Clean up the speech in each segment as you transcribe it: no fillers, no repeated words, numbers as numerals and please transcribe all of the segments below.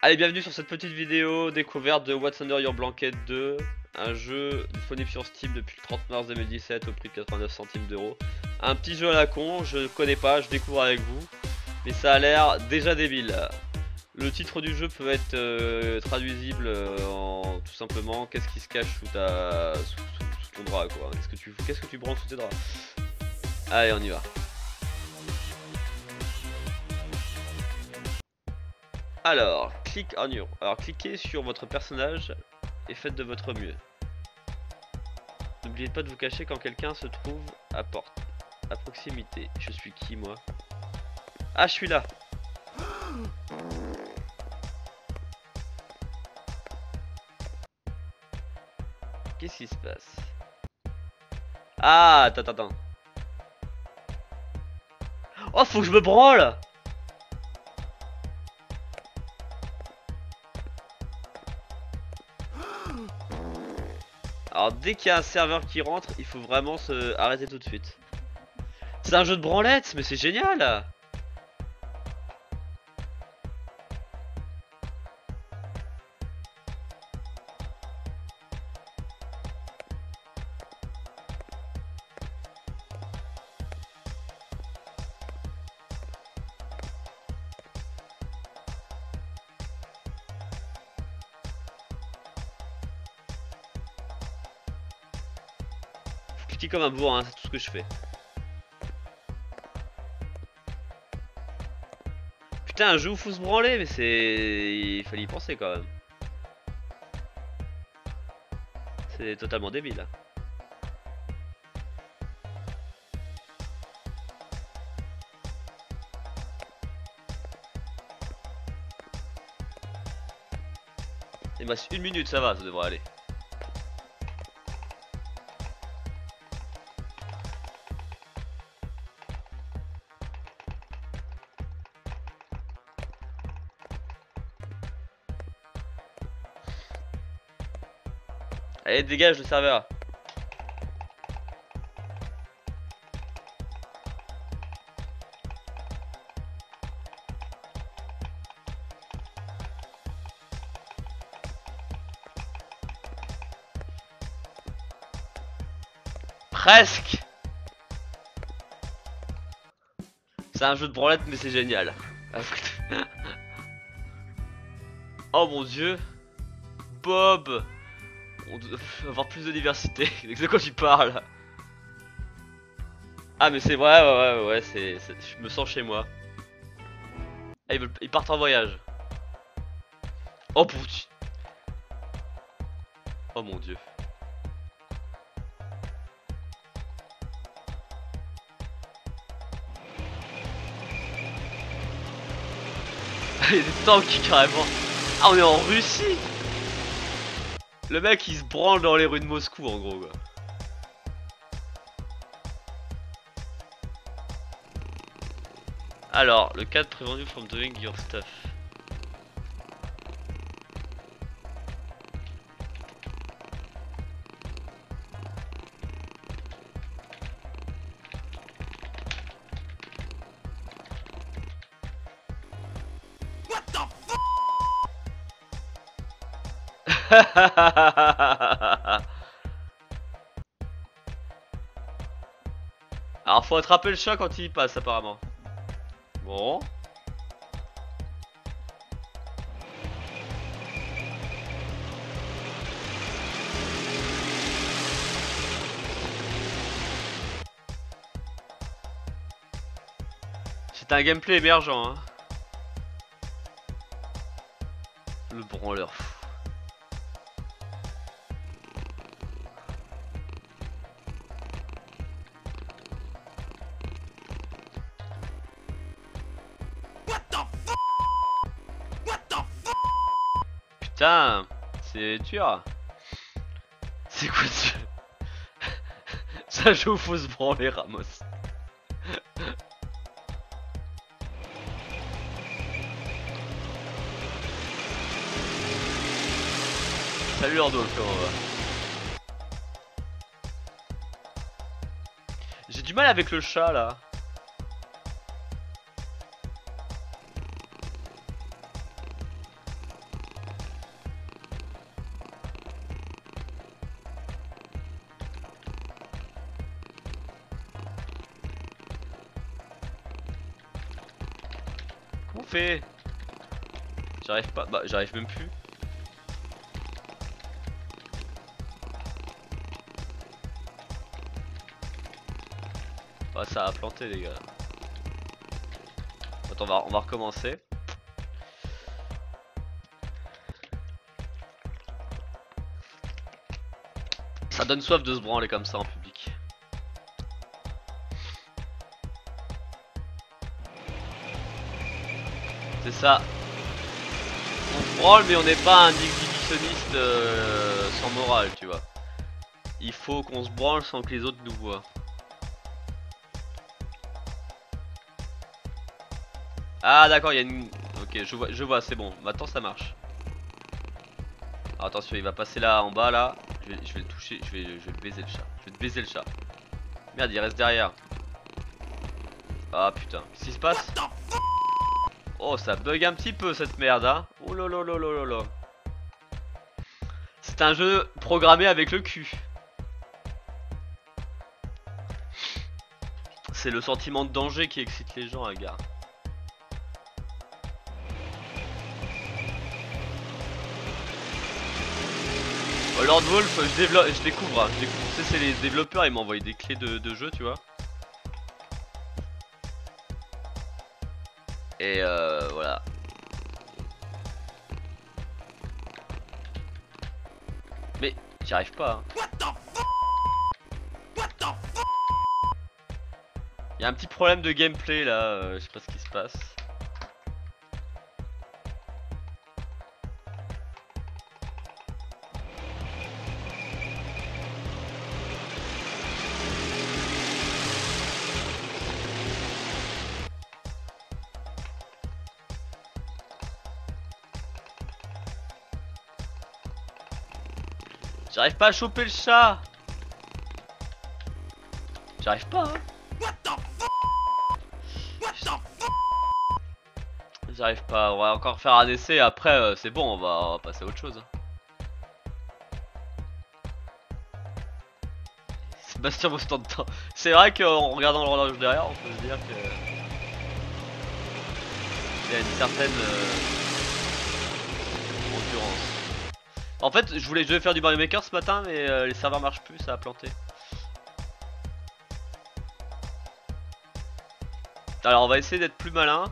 Allez, bienvenue sur cette petite vidéo découverte de What's Under Your Blanket 2, un jeu disponible sur Steam depuis le 30 mars 2017 au prix de 89 centimes d'euros. Un petit jeu à la con, je connais pas, je découvre avec vous, mais ça a l'air déjà débile. Le titre du jeu peut être traduisible en tout simplement qu'est-ce qui se cache sous ton drap, quoi. Qu'est-ce que tu branches sous tes draps? Allez, on y va. Alors, cliquez sur votre personnage et faites de votre mieux. N'oubliez pas de vous cacher quand quelqu'un se trouve à proximité. Je suis qui, moi? Ah, je suis là. Qu'est-ce qui se passe? Ah, attends. Oh, faut que je me branle. Alors dès qu'il y a un serveur qui rentre, il faut vraiment se arrêter tout de suite. C'est un jeu de branlette, mais c'est génial! Comme un bourrin, hein, c'est tout ce que je fais. Putain, un jeu où faut se branler, mais c'est... il fallait y penser quand même. C'est totalement débile. Il me reste 1 minute, ça va, ça devrait aller. Allez, dégage le serveur. Presque. C'est un jeu de branlette, mais c'est génial. Oh mon dieu, Bob. On doit avoir plus de diversité. De quoi tu parles? Ah mais c'est vrai, ouais, je me sens chez moi. Ah, ils partent en voyage. Oh putain. Oh mon dieu. Il y a des tanks carrément. Ah, on est en Russie. Le mec il se branle dans les rues de Moscou en gros quoi. Alors, le cadre prévenu from doing your stuff. What the fuck? Alors faut attraper le chat quand il passe apparemment. Bon. C'est un gameplay émergent, hein. Le branleur. Putain, c'est dur. C'est quoi ce jeu? Ça joue où faut se branler, Ramos. Salut Ordolf, comment va? J'ai du mal avec le chat là. fait? J'arrive pas, bah j'arrive même plus. Bah ça a planté les gars. Attends, on va recommencer. Ça donne soif de se branler comme ça en public. C'est ça. On se branle mais on n'est pas un exhibitionniste sans morale, tu vois. Il faut qu'on se branle sans que les autres nous voient. Ah d'accord, il y a une... Ok, je vois, c'est bon. Maintenant ça marche. Alors, attention, il va passer là en bas là. Je vais le toucher, je vais le baiser le chat. Je vais te baiser le chat. Merde, il reste derrière. Ah putain, qu'est-ce qui se passe? Oh, ça bug un petit peu cette merde, hein. Oh là là là là là. C'est un jeu programmé avec le cul. C'est le sentiment de danger qui excite les gens, gars. Lord Wolf, je découvre. Tu sais, c'est les développeurs, ils m'ont envoyé des clés de jeu, tu vois. Et voilà. Mais j'y arrive pas. Hein. Il y a un petit problème de gameplay là, je sais pas ce qui se passe. J'arrive pas à choper le chat. J'arrive pas hein. J'arrive pas, on va encore faire un essai, après c'est bon, on va passer à autre chose. Sébastien vous stand de temps. C'est vrai qu'en regardant l'horloge derrière, on peut se dire que... Il y a une certaine... concurrence. En fait, je devais faire du Mario Maker ce matin, mais les serveurs marchent plus, ça a planté. Alors, on va essayer d'être plus malin.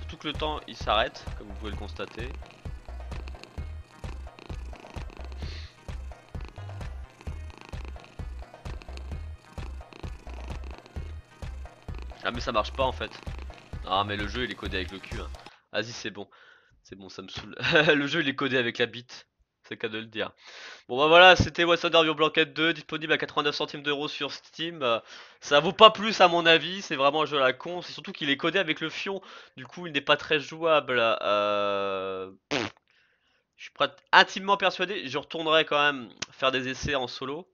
Surtout que le temps, il s'arrête, comme vous pouvez le constater. Ah, mais ça marche pas en fait. Ah, mais le jeu, il est codé avec le cul. Hein. Vas-y, c'est bon. C'est bon, ça me saoule. Le jeu, il est codé avec la bite. C'est qu'à de le dire. Bon bah voilà, c'était What's Under Your Blanket 2, disponible à 89 centimes d'euros sur Steam. Ça vaut pas plus à mon avis, c'est vraiment un jeu à la con. C'est surtout qu'il est codé avec le fion, du coup il n'est pas très jouable. Je suis intimement persuadé, je retournerai quand même faire des essais en solo.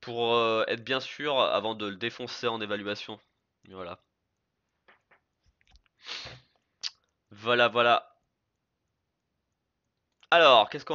Pour être bien sûr avant de le défoncer en évaluation. Voilà. Voilà. Alors, qu'est-ce qu'on